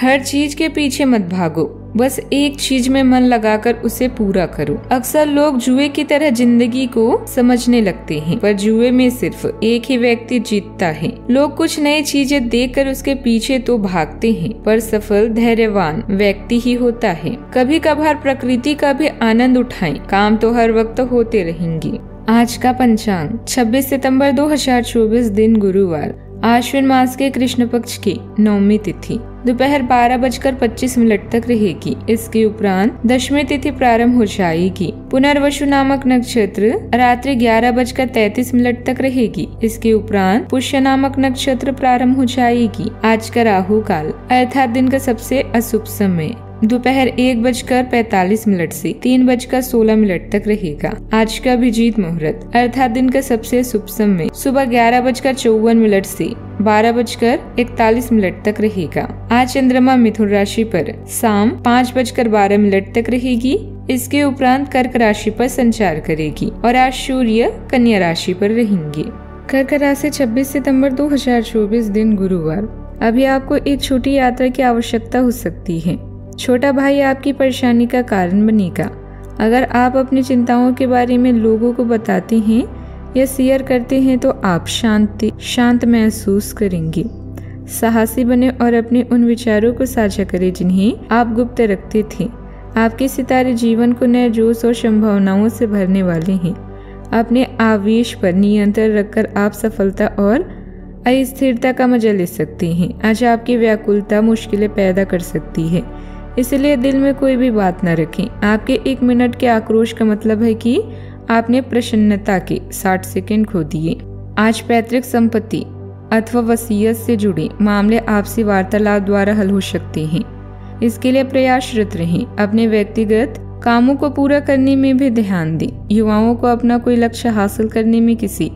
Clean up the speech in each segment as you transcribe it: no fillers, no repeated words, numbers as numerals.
हर चीज के पीछे मत भागो, बस एक चीज में मन लगाकर उसे पूरा करो। अक्सर लोग जुए की तरह जिंदगी को समझने लगते हैं, पर जुए में सिर्फ एक ही व्यक्ति जीतता है। लोग कुछ नई चीजें देखकर उसके पीछे तो भागते हैं, पर सफल धैर्यवान व्यक्ति ही होता है। कभी कभार प्रकृति का भी आनंद उठाएं, काम तो हर वक्त होते रहेंगे। आज का पंचांग 26 सितंबर 2024, दिन गुरुवार, आश्विन मास के कृष्ण पक्ष की नवमी तिथि दोपहर 12:25 तक रहेगी। इसके उपरांत दशमी तिथि प्रारंभ हो जाएगी। पुनर्वसु नामक नक्षत्र रात्रि 11:33 तक रहेगी। इसके उपरांत पुष्य नामक नक्षत्र प्रारंभ हो जाएगी। आज का राहु काल अर्थात दिन का सबसे अशुभ समय दोपहर 1:45 से 3:16 तक रहेगा। आज का अभिजीत मुहूर्त अर्थात दिन का सबसे शुभ समय सुबह 11:54 से 12:41 तक रहेगा। आज चंद्रमा मिथुन राशि पर शाम 5:12 तक रहेगी। इसके उपरांत कर्क राशि पर संचार करेगी और आज सूर्य कन्या राशि पर रहेंगे। कर्क राशि 26 सितंबर 2024, दिन गुरुवार। अभी आपको एक छोटी यात्रा की आवश्यकता हो सकती है। छोटा भाई आपकी परेशानी का कारण बनेगा। अगर आप अपनी चिंताओं के बारे में लोगों को बताते हैं या शेयर करते हैं तो आप शांत महसूस करेंगे। साहसी बने और अपने उन विचारों को साझा करें जिन्हें आप गुप्त रखते थे। आपके सितारे जीवन को नए जोश और संभावनाओं से भरने वाले हैं। अपने आवेश पर नियंत्रण रखकर आप सफलता और अस्थिरता का मजा ले सकते हैं। आज आपकी व्याकुलता मुश्किलें पैदा कर सकती है, इसलिए दिल में कोई भी बात न रखें। आपके 1 मिनट के आक्रोश का मतलब है कि आपने प्रसन्नता के 60 सेकंड खो दिए। आज पैतृक संपत्ति अथवा वसीयत से जुड़े मामले आपसी वार्तालाप द्वारा हल हो सकते हैं। इसके लिए प्रयासरत रहें। अपने व्यक्तिगत कामों को पूरा करने में भी ध्यान दें। युवाओं को अपना कोई लक्ष्य हासिल करने में किसी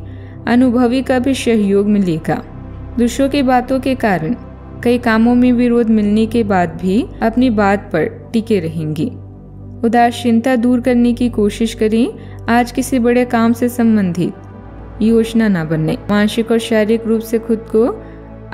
अनुभवी का भी सहयोग मिलेगा। दूसरों की बातों के कारण कई कामों में विरोध मिलने के बाद भी अपनी बात पर टिके रहेंगे। उदासीनता दूर करने की कोशिश करें। आज किसी बड़े काम से संबंधित योजना न बनाएं। मानसिक और शारीरिक रूप से खुद को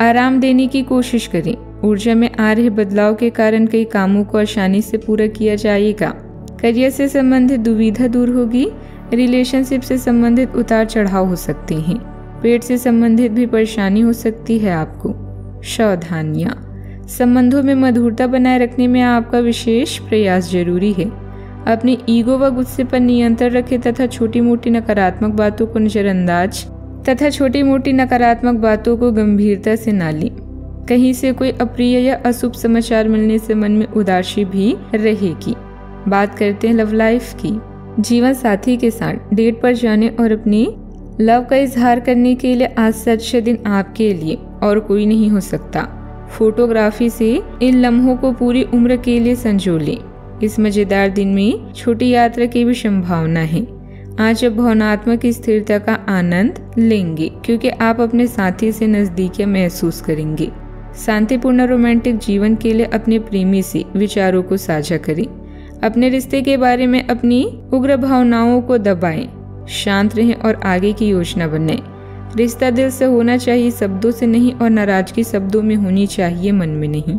आराम देने की कोशिश करें। ऊर्जा में आ रहे बदलाव के कारण कई कामों को आसानी से पूरा किया जाएगा। करियर से संबंधित दुविधा दूर होगी। रिलेशनशिप से संबंधित उतार चढ़ाव हो सकते हैं। पेट से संबंधित भी परेशानी हो सकती है। आपको सावधानियाँ। संबंधों में मधुरता बनाए रखने में आपका विशेष प्रयास जरूरी है। अपने ईगो व गुस्से पर नियंत्रण रखें तथा छोटी मोटी नकारात्मक बातों को गंभीरता से ना लें। कहीं से कोई अप्रिय या अशुभ समाचार मिलने से मन में उदासी भी रहेगी। बात करते हैं लव लाइफ की। जीवन साथी के साथ डेट पर जाने और अपने लव का इजहार करने के लिए आज से अच्छे दिन आपके लिए और कोई नहीं हो सकता। फोटोग्राफी से इन लम्हों को पूरी उम्र के लिए संजो लें। इस मजेदार दिन में छोटी यात्रा की भी संभावना है। आज आप भावनात्मक स्थिरता का आनंद लेंगे क्योंकि आप अपने साथी से नजदीकियां महसूस करेंगे। शांतिपूर्ण रोमांटिक जीवन के लिए अपने प्रेमी से विचारों को साझा करें। अपने रिश्ते के बारे में अपनी उग्र भावनाओं को दबाएं, शांत रहें और आगे की योजना बनाएं। रिश्ता दिल से होना चाहिए, शब्दों से नहीं, और नाराजगी शब्दों में होनी चाहिए, मन में नहीं।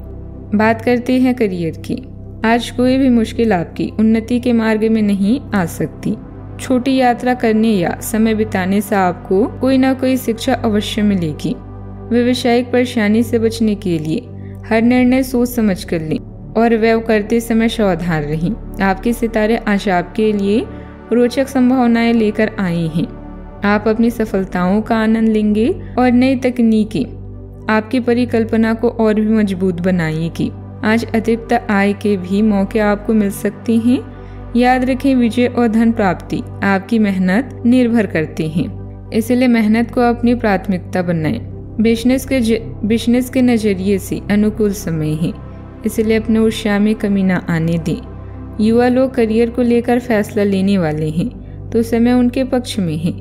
बात करते हैं करियर की। आज कोई भी मुश्किल आपकी उन्नति के मार्ग में नहीं आ सकती। छोटी यात्रा करने या समय बिताने से आपको कोई ना कोई शिक्षा अवश्य मिलेगी। व्यवसायिक परेशानी से बचने के लिए हर निर्णय सोच समझ कर लें और व्यव करते समय सावधान रहें। आपके सितारे आज आपके लिए रोचक संभावनाएं लेकर आए हैं। आप अपनी सफलताओं का आनंद लेंगे और नई तकनीकें आपकी परिकल्पना को और भी मजबूत बनाएगी। आज अतिरिक्त आय के भी मौके आपको मिल सकते हैं। याद रखें, विजय और धन प्राप्ति आपकी मेहनत निर्भर करते हैं, इसलिए मेहनत को अपनी प्राथमिकता बनाएं। बिजनेस के नजरिए से अनुकूल समय है, इसलिए अपने ऊर्जा में कमी न आने दें। युवा लोग करियर को लेकर फैसला लेने वाले हैं, तो समय उनके पक्ष में है।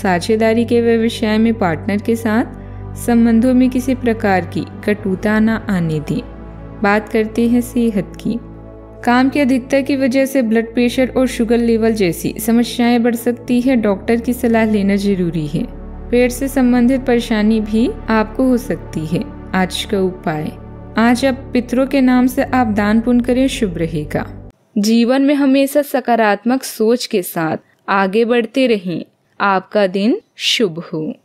साझेदारी के व्यवसाय में पार्टनर के साथ संबंधों में किसी प्रकार की कटुता ना आने दें। बात करते हैं सेहत की। काम की अधिकता की वजह से ब्लड प्रेशर और शुगर लेवल जैसी समस्याएं बढ़ सकती है। डॉक्टर की सलाह लेना जरूरी है। पेट से संबंधित परेशानी भी आपको हो सकती है। आज का उपाय, आज आप पितरों के नाम से आप दान पुण्य करें, शुभ रहेगा। जीवन में हमेशा सकारात्मक सोच के साथ आगे बढ़ते रहें। आपका दिन शुभ हो।